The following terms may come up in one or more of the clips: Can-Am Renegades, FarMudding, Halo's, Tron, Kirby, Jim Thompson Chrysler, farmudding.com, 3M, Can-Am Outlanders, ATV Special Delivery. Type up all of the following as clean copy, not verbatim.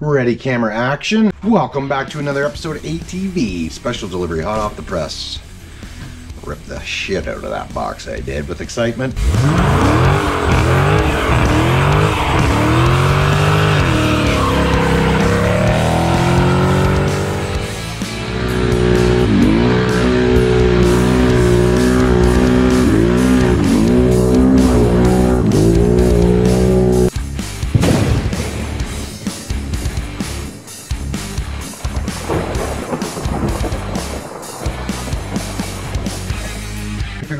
Ready, camera, action. Welcome back to another episode of ATV Special Delivery, hot off the press. Ripped the shit out of that box I did with excitement.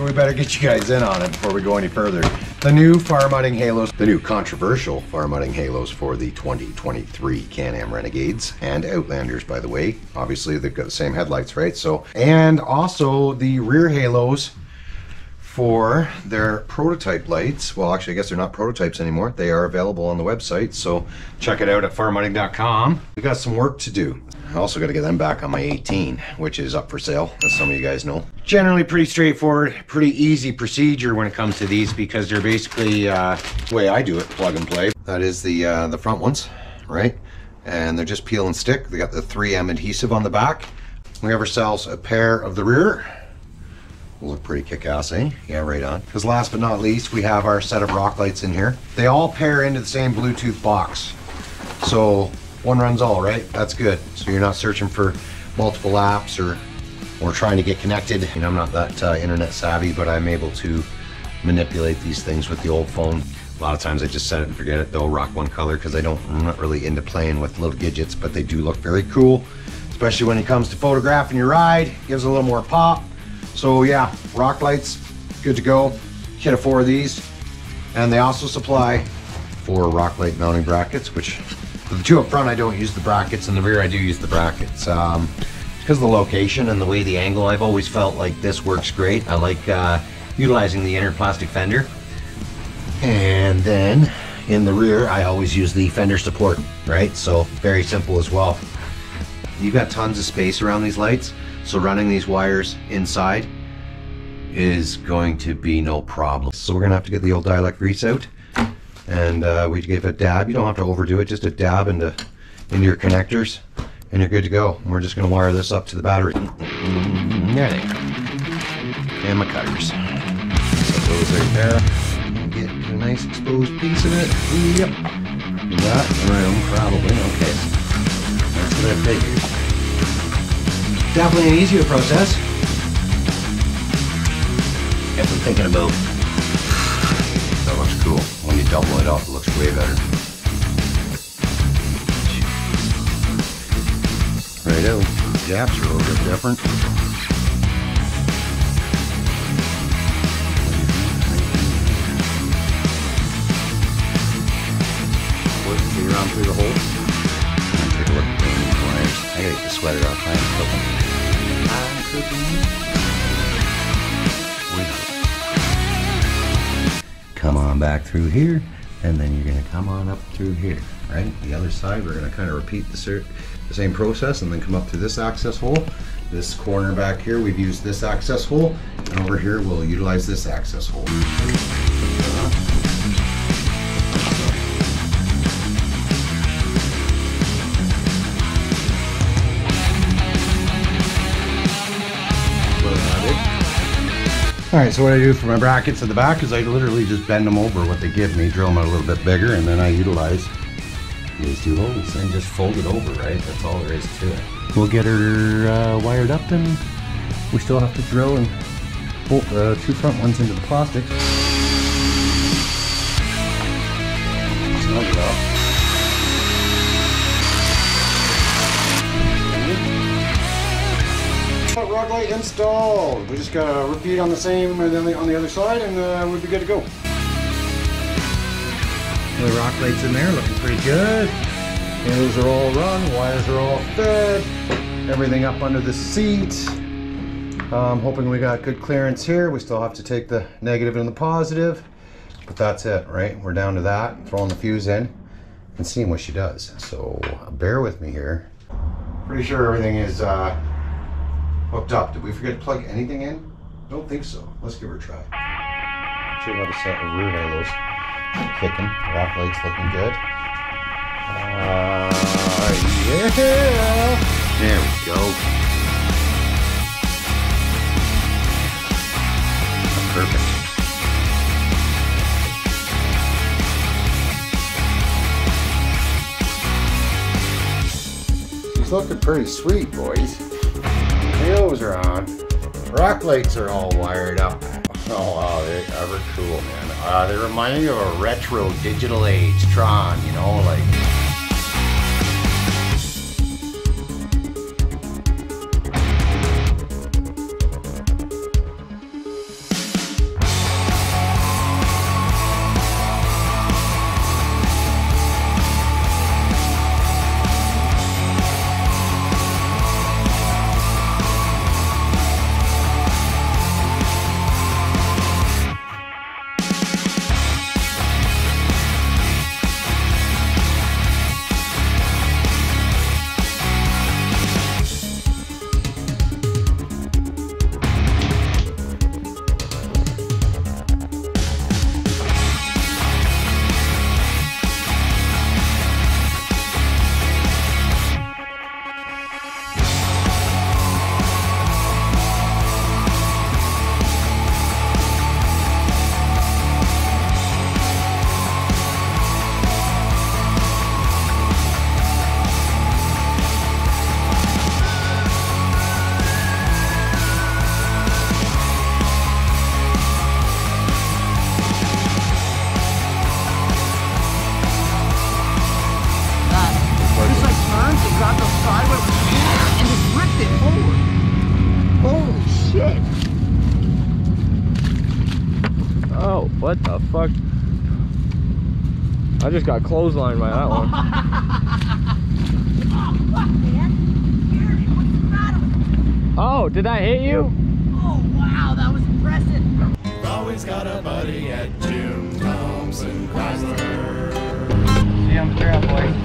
We better get you guys in on it before we go any further. The new FarMudding halos, the new controversial FarMudding halos for the 2023 Can-Am Renegades and Outlanders, by the way. Obviously, they've got the same headlights, right? So, and also the rear halos for their prototype lights. Well, actually, I guess they're not prototypes anymore. They are available on the website, so check it out at farmudding.com. We got some work to do. I also got to get them back on my 18, which is up for sale, as some of you guys know. Generally pretty straightforward, pretty easy procedure when it comes to these, because they're basically, the way I do it, plug and play. That is the front ones, right? And they're just peel and stick. They got the 3M adhesive on the back. Whoever sells a pair of the rear will look pretty kick-ass, eh? Yeah, right on. Because last but not least, we have our set of rock lights in here. They all pair into the same Bluetooth box. So one runs all, right? That's good. So you're not searching for multiple apps or trying to get connected. You know, I'm not that internet savvy, but I'm able to manipulate these things with the old phone. A lot of times I just set it and forget it. They'll rock one color because I'm not really into playing with little gadgets, but they do look very cool, especially when it comes to photographing your ride. Gives a little more pop. So yeah, rock lights, good to go. Get a 4 of these. And they also supply 4 rock light mounting brackets, which the 2 up front I don't use the brackets, and the rear I do use the brackets. Because of the location and the way the angle, I've always felt like this works great. I like utilizing the inner plastic fender. And then in the rear, I always use the fender support, right? So very simple as well. You've got tons of space around these lights. So running these wires inside is going to be no problem. So we're gonna have to get the old dialect grease out, and we give a dab. You don't have to overdo it, just a dab into your connectors, and you're good to go. And we're just gonna wire this up to the battery. There they are. And my cutters. Set those right there. Get a nice exposed piece of it. Yep. That room probably, okay. That's what I figured. Definitely an easier process if I'm thinking about. That looks cool. When you double it up, it looks way better. Right out. The gaps are a little bit different. Working around through the hole. Take a look at the wires. I gotta get the sweater off. I am cooking. Come on back through here, and then you're gonna come on up through here, right? The other side, we're gonna kind of repeat the same process, and then come up through this access hole. This corner back here, we've used this access hole, and over here, we'll utilize this access hole. All right, so what I do for my brackets at the back is I literally just bend them over what they give me, drill them out a little bit bigger, and then I utilize these 2 holes and just fold it over, right? That's all there is to it. We'll get her wired up, and we still have to drill and bolt the 2 front ones into the plastic. Snug it up. Rock light installed. We just gotta repeat on the same, and then on the other side, and we'll be good to go. The rock lights in there looking pretty good. Cables are all run, wires are all fed, everything up under the seat. Hoping we got good clearance here. We still have to take the negative and the positive, but that's it, right? We're down to that. Throwing the fuse in and seeing what she does. So bear with me here. Pretty sure everything is hooked up. Did we forget to plug anything in? Don't think so. Let's give her a try. Should have a set of rear halos kicking. Rock lights looking good. Yeah! There we go. Perfect. She's looking pretty sweet, boys. Nails are on. Rock lights are all wired up. Oh wow, they're ever cool, man. They remind me of a retro digital age Tron, you know, like. What the fuck? I just got clotheslined by that one. Oh, fuck, man. Jeremy, what's the matter? Oh, did I hit you? Oh, wow, that was impressive. You've always got a buddy at Jim Thompson Chrysler. See, I'm boy.